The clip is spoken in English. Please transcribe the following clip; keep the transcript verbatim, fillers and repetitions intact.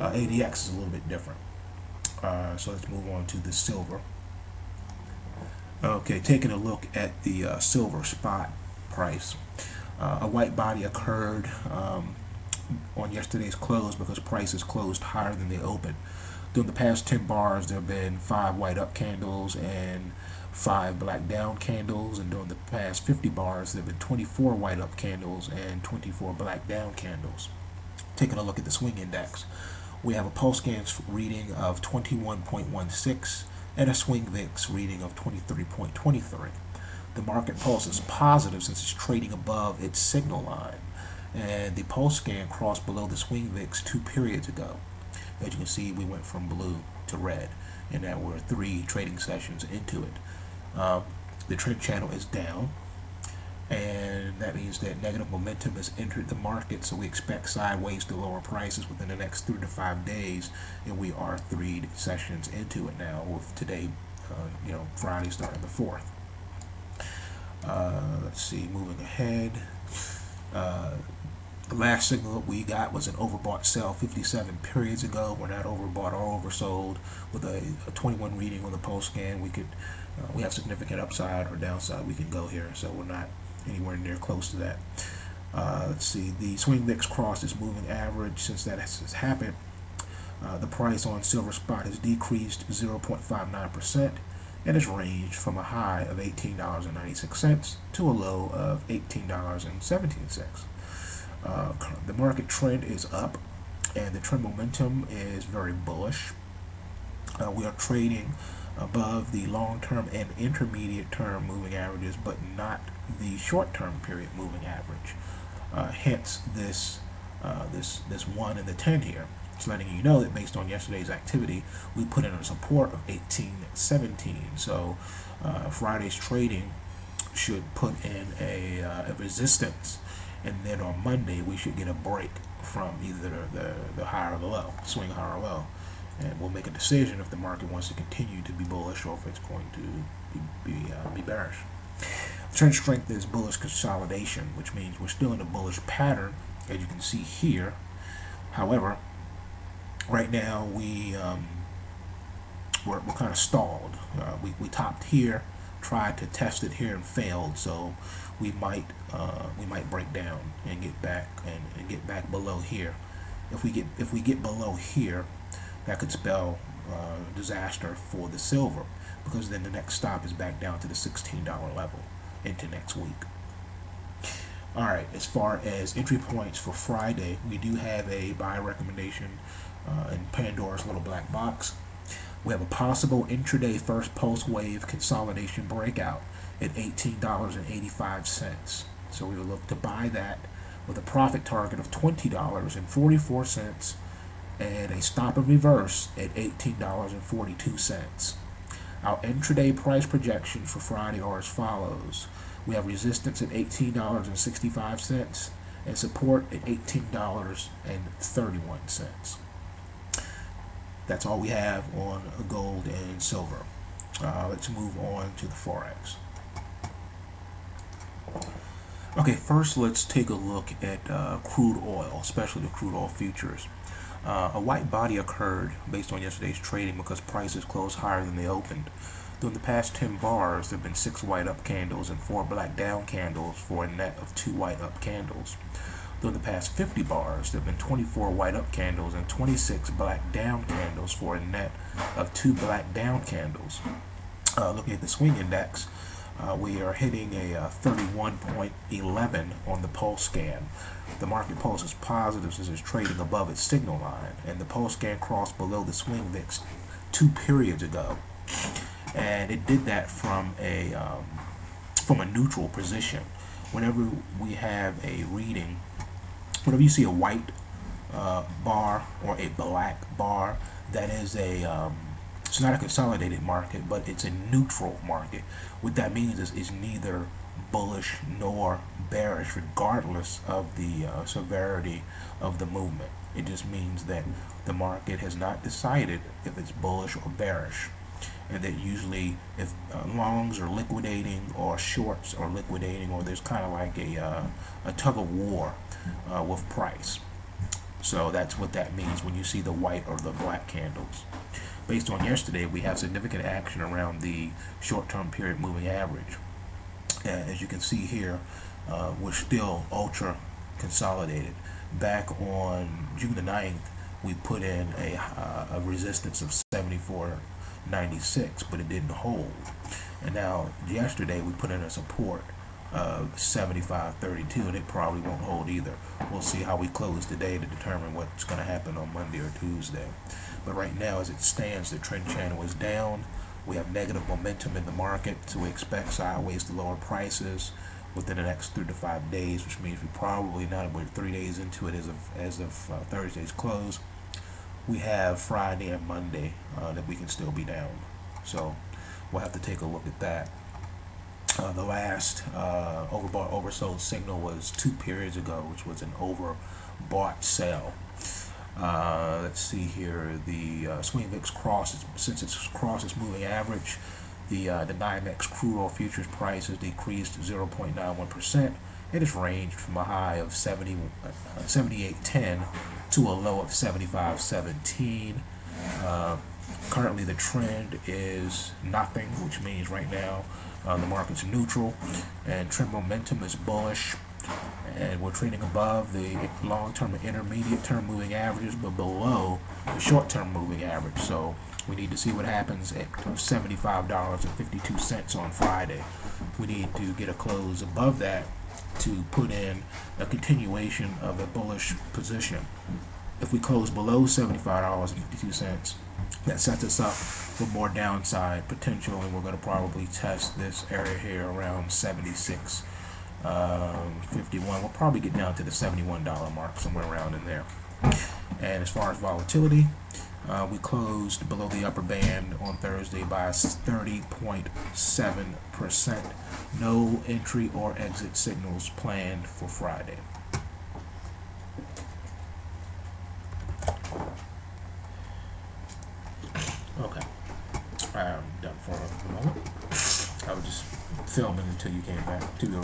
Uh, A D X is a little bit different. Uh, so let's move on to the silver. Okay, taking a look at the uh, silver spot price. Uh, a white body occurred um, on yesterday's close because prices closed higher than they opened. During the past ten bars, there have been five white up candles and five black down candles, and during the past fifty bars, there have been twenty-four white up candles and twenty-four black down candles. Taking a look at the swing index, we have a pulse scan reading of twenty-one point one six and a swing V I X reading of twenty-three point two three. The market pulse is positive since it's trading above its signal line, and the pulse scan crossed below the swing V I X two periods ago. As you can see, we went from blue to red, and that we're three trading sessions into it. Uh, the trend channel is down, and that means that negative momentum has entered the market, so we expect sideways to lower prices within the next three to five days, and we are three sessions into it now, with today, uh, you know, Friday starting the fourth. Uh, let's see, moving ahead. Uh, The last signal that we got was an overbought sell fifty-seven periods ago. We're not overbought or oversold. With a, a twenty-one reading on the pulse scan, we could uh, we have significant upside or downside. We can go here, so we're not anywhere near close to that. Uh, let's see. The swing V I X crossed its moving average. Since that has, has happened, uh, the price on silver spot has decreased zero point five nine percent and has ranged from a high of eighteen dollars and ninety-six cents to a low of eighteen dollars and seventeen cents. Uh, the market trend is up, and the trend momentum is very bullish. Uh, we are trading above the long-term and intermediate-term moving averages, but not the short-term period moving average. Uh, hence, this uh, this this one and the ten here. It's letting you know that based on yesterday's activity, we put in a support of eighteen seventeen. So uh, Friday's trading should put in a, uh, a resistance. And then on Monday, we should get a break from either the, the, the high or the low, swing high or low. And we'll make a decision if the market wants to continue to be bullish or if it's going to be, be, uh, be bearish. Trend strength is bullish consolidation, which means we're still in a bullish pattern, as you can see here. However, right now, we, um, we're, we're kind of stalled. Uh, we, we topped here, tried to test it here and failed, so we might uh, we might break down and get back and, and get back below here. If we get if we get below here, that could spell uh, disaster for the silver, because then the next stop is back down to the sixteen dollar level into next week. All right, as far as entry points for Friday, we do have a buy recommendation uh, in Pandora's Little Black Box. We have a possible intraday first pulse wave consolidation breakout at eighteen dollars and eighty-five cents. So we will look to buy that with a profit target of twenty dollars and forty-four cents and a stop and reverse at eighteen dollars and forty-two cents. Our intraday price projections for Friday are as follows. We have resistance at eighteen dollars and sixty-five cents and support at eighteen dollars and thirty-one cents. That's all we have on gold and silver. Uh, let's move on to the Forex. Okay, first let's take a look at uh, crude oil, especially the crude oil futures. Uh, a white body occurred based on yesterday's trading because prices closed higher than they opened. During the past ten bars, there have been six white up candles and four black down candles for a net of two white up candles. During the past fifty bars, there have been twenty-four white up candles and twenty-six black down candles for a net of two black down candles. Uh, looking at the swing index, uh, we are hitting a uh, thirty-one point one one on the pulse scan. The market pulse is positive since it's trading above its signal line, and the pulse scan crossed below the swing V I X two periods ago, and it did that from a um, from a neutral position. Whenever we have a reading. Whenever you see a white uh, bar or a black bar, that is a, um, it's not a consolidated market, but it's a neutral market. What that means is it's neither bullish nor bearish, regardless of the uh, severity of the movement. It just means that the market has not decided if it's bullish or bearish. And that usually if uh, longs are liquidating or shorts are liquidating, or there's kind of like a, uh, a tug of war uh, with price. So that's what that means when you see the white or the black candles. Based on yesterday, we have significant action around the short-term period moving average. Uh, as you can see here, uh, we're still ultra consolidated. Back on June the ninth, we put in a, uh, a resistance of seventy-four ninety-six, but it didn't hold. And now yesterday we put in a support of seventy-five thirty-two, and it probably won't hold either. We'll see how we close today to determine what's going to happen on Monday or Tuesday. But right now, as it stands, the trend channel is down. We have negative momentum in the market, so we expect sideways to lower prices within the next three to five days, which means we probably not, we're three days into it as of, as of uh, Thursday's close. We have Friday and Monday uh, that we can still be down. So we'll have to take a look at that. Uh, the last uh, overbought, oversold signal was two periods ago, which was an overbought sell. Uh, let's see here. The uh, swing V I X crosses, since it's crosses moving average, the uh, the NYMEX crude oil futures price has decreased zero point nine one percent. It has ranged from a high of seventy-eight ten to a low of seventy-five seventeen. Uh, currently, the trend is nothing, which means right now uh, the market's neutral, and trend momentum is bullish. And we're trading above the long-term and intermediate-term moving averages, but below the short-term moving average. So we need to see what happens at seventy-five fifty-two on Friday. We need to get a close above that to put in a continuation of a bullish position. If we close below seventy-five fifty-two, that sets us up for more downside potential, and we're going to probably test this area here around seventy-six. Um, fifty-one. We'll probably get down to the seventy-one dollar mark, somewhere around in there. And as far as volatility, uh, we closed below the upper band on Thursday by thirty point seven percent. No entry or exit signals planned for Friday. Okay, I'm done for a moment. I was just filming until you came back to the